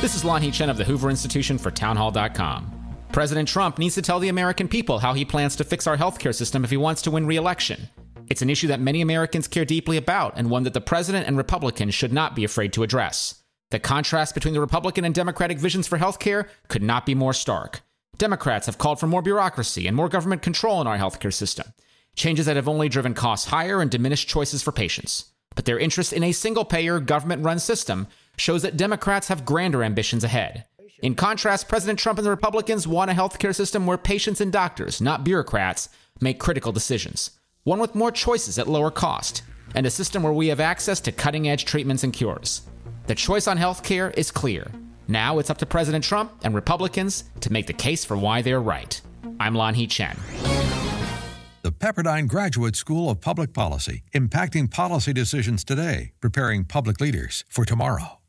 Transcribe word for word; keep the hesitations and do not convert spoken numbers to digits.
This is Lanhee Chen of the Hoover Institution for townhall dot com. President Trump needs to tell the American people how he plans to fix our healthcare system if he wants to win re-election. It's an issue that many Americans care deeply about, and one that the president and Republicans should not be afraid to address. The contrast between the Republican and Democratic visions for healthcare could not be more stark. Democrats have called for more bureaucracy and more government control in our healthcare system, changes that have only driven costs higher and diminished choices for patients. But their interest in a single-payer, government-run system shows that Democrats have grander ambitions ahead. In contrast, President Trump and the Republicans want a healthcare system where patients and doctors, not bureaucrats, make critical decisions, one with more choices at lower cost, and a system where we have access to cutting-edge treatments and cures. The choice on healthcare is clear. Now it's up to President Trump and Republicans to make the case for why they're right. I'm Lanhee Chen. The Pepperdine Graduate School of Public Policy, impacting policy decisions today, preparing public leaders for tomorrow.